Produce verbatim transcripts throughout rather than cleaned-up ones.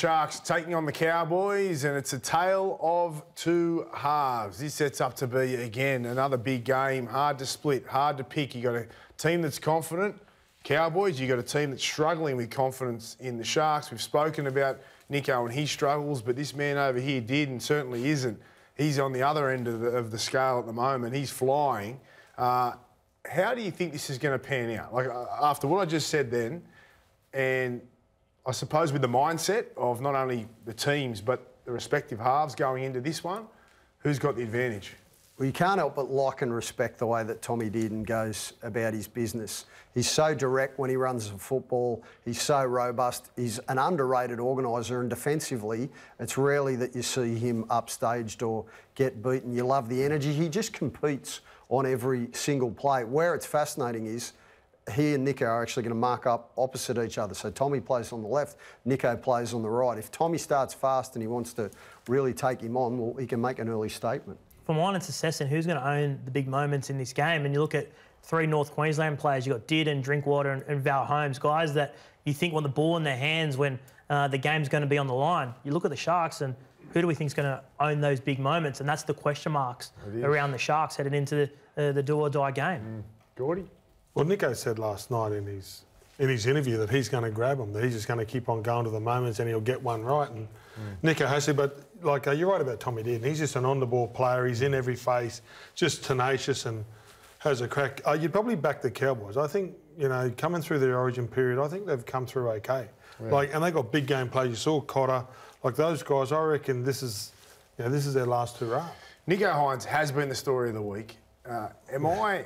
Sharks taking on the Cowboys, and it's a tale of two halves. This sets up to be, again, another big game. Hard to split, hard to pick. You've got a team that's confident, Cowboys. You've got a team that's struggling with confidence in the Sharks. We've spoken about Nicho and his struggles, but this man over here did and certainly isn't. He's on the other end of the, of the scale at the moment. He's flying. Uh, how do you think this is going to pan out? Like, uh, after what I just said then, and I suppose with the mindset of not only the teams but the respective halves going into this one, who's got the advantage? Well, you can't help but like and respect the way that Tommy Dearden goes about his business. He's so direct when he runs the football. He's so robust. He's an underrated organiser, and defensively, it's rarely that you see him upstaged or get beaten. You love the energy. He just competes on every single play. Where it's fascinating is he and Nicho are actually going to mark up opposite each other. So Tommy plays on the left, Nicho plays on the right. If Tommy starts fast and he wants to really take him on, well, he can make an early statement. For mine, it's assessing who's going to own the big moments in this game. And you look at three North Queensland players. You've got Dearden, Drinkwater and, and Val Holmes, guys that you think want the ball in their hands when uh, the game's going to be on the line. You look at the Sharks and who do we think is going to own those big moments? And that's the question marks around the Sharks headed into the, uh, the do-or-die game. Mm. Gordy? Well, Nicho said last night in his in his interview that he's going to grab them, that he's just going to keep on going to the moments and he'll get one right. And mm. Nicho has said, but like uh, you're right about Tommy Dearden. He's just an on-the-ball player. He's in every face, just tenacious and has a crack. Uh, you'd probably back the Cowboys. I think, you know, coming through their origin period, I think they've come through okay. Right. Like, and they got big game players. You saw Cotter. Like those guys, I reckon this is, you know, this is their last hurrah. Nicho Hynes has been the story of the week. Uh, am yeah. I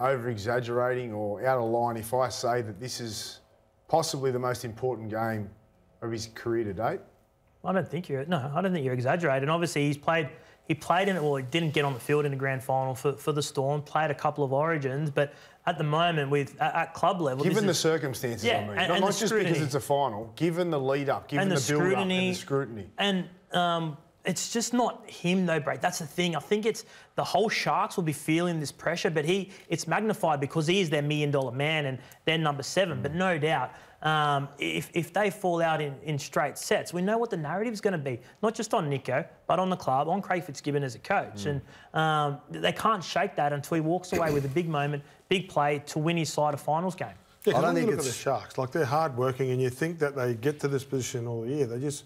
over-exaggerating or out of line if I say that this is possibly the most important game of his career to date? I don't think you're no, I don't think you're exaggerating. Obviously, he's played he played in it. Well, he didn't get on the field in the grand final for, for the Storm. Played a couple of Origins, but at the moment, with at, at club level, given the is, circumstances, yeah, I mean, and, not, and not just because it's a final, given the lead up, given the, the build up, and the scrutiny, and um. It's just not him, though, Brake. That's the thing. I think it's the whole Sharks will be feeling this pressure, but he it's magnified because he is their million-dollar man and they're number seven. Mm. But no doubt, um, if, if they fall out in, in straight sets, we know what the narrative's going to be, not just on Nicho, but on the club, on Craig Fitzgibbon as a coach. Mm. And um, they can't shake that until he walks away with a big moment, big play to win his side of finals game. Yeah, I don't think look it's... at the Sharks. Like, they're hard-working, and you think that they get to this position all year. They just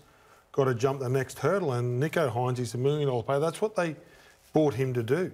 got to jump the next hurdle, and Nicho Hynes is a million-dollar player. That's what they bought him to do.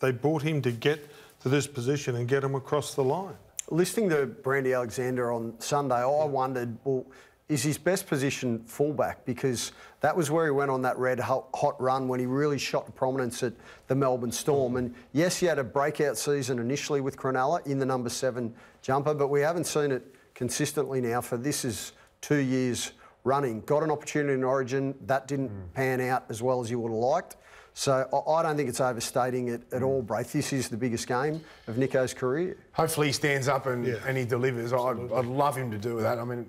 They bought him to get to this position and get him across the line. Listening to Brandy Alexander on Sunday, I wondered, well, is his best position fullback? Because that was where he went on that red hot run when he really shot to prominence at the Melbourne Storm. And yes, he had a breakout season initially with Cronulla in the number seven jumper, but we haven't seen it consistently now for this is two years running. Got an opportunity in Origin. That didn't mm. pan out as well as you would have liked. So I don't think it's overstating it at mm. all, Braith. This is the biggest game of Nicho's career. Hopefully he stands up and, yeah. and he delivers. I'd, I'd love him to do that. I mean,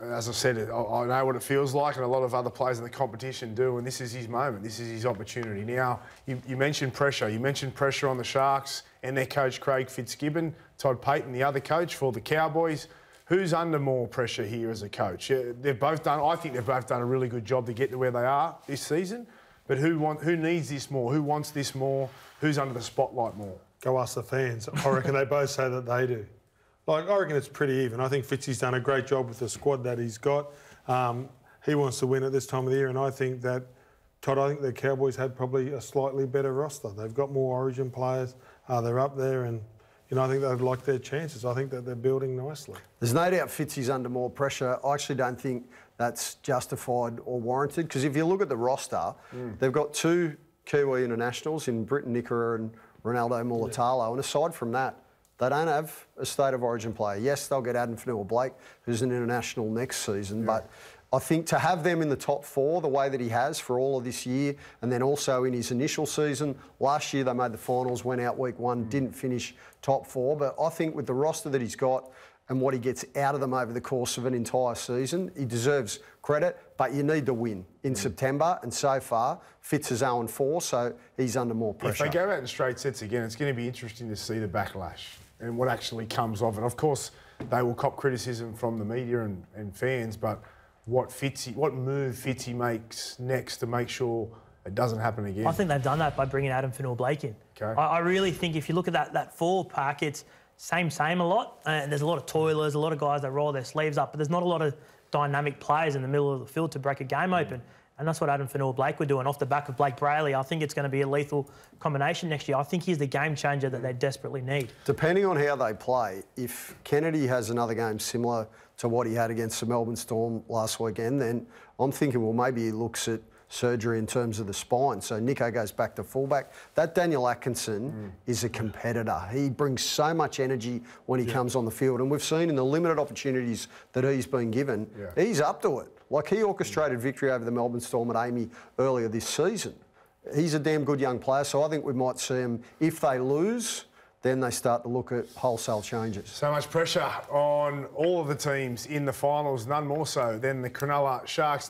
as I said, I, I know what it feels like, and a lot of other players in the competition do, and this is his moment. This is his opportunity. Now, you, you mentioned pressure. You mentioned pressure on the Sharks and their coach, Craig Fitzgibbon, Todd Payten, the other coach for the Cowboys. Who's under more pressure here as a coach? Yeah, they've both done. I think they've both done a really good job to get to where they are this season. But who want, who needs this more? Who wants this more? Who's under the spotlight more? Go ask the fans. I reckon they both say that they do. Like, I reckon it's pretty even. I think Fitzy's done a great job with the squad that he's got. Um, he wants to win at this time of the year, and I think that Todd. I think the Cowboys had probably a slightly better roster. They've got more Origin players. Uh, they're up there and. You know, I think they'd like their chances. I think that they're building nicely. There's no doubt Fitzy's under more pressure. I actually don't think that's justified or warranted, because if you look at the roster, mm. they've got two Kiwi internationals in Britton Nikura and Ronaldo Mulatalo, yeah. and aside from that, they don't have a state of origin player. Yes, they'll get Addin Fonua-Blake, who's an international next season, yeah. but I think to have them in the top four the way that he has for all of this year, and then also in his initial season, last year they made the finals, went out week one, mm. didn't finish top four. But I think with the roster that he's got and what he gets out of them over the course of an entire season, he deserves credit, but you need to win in mm. September. And so far, Fitz is oh and four, so he's under more pressure. If they go out in straight sets again, it's going to be interesting to see the backlash and what actually comes of it. Of course, they will cop criticism from the media and, and fans, but what Fitzy, what move Fitzy makes next to make sure it doesn't happen again. I think they've done that by bringing Adam Finnell-Blake in. Okay. I, I really think if you look at that that forward pack, it's same, same a lot. And there's a lot of toilers, a lot of guys that roll their sleeves up, but there's not a lot of dynamic players in the middle of the field to break a game open. And that's what Addin Fonua-Blake would do. And off the back of Blake Braley, I think it's going to be a lethal combination next year. I think he's the game changer that they desperately need. Depending on how they play, if Kennedy has another game similar to what he had against the Melbourne Storm last weekend, then I'm thinking, well, maybe he looks at surgery in terms of the spine. So Nicho goes back to fullback. That Daniel Atkinson mm. is a competitor. He brings so much energy when he yeah. comes on the field. And we've seen in the limited opportunities that he's been given, yeah. he's up to it. Like, he orchestrated yeah. victory over the Melbourne Storm at A A M I earlier this season. He's a damn good young player, so I think we might see him, if they lose, then they start to look at wholesale changes. So much pressure on all of the teams in the finals, none more so than the Cronulla Sharks.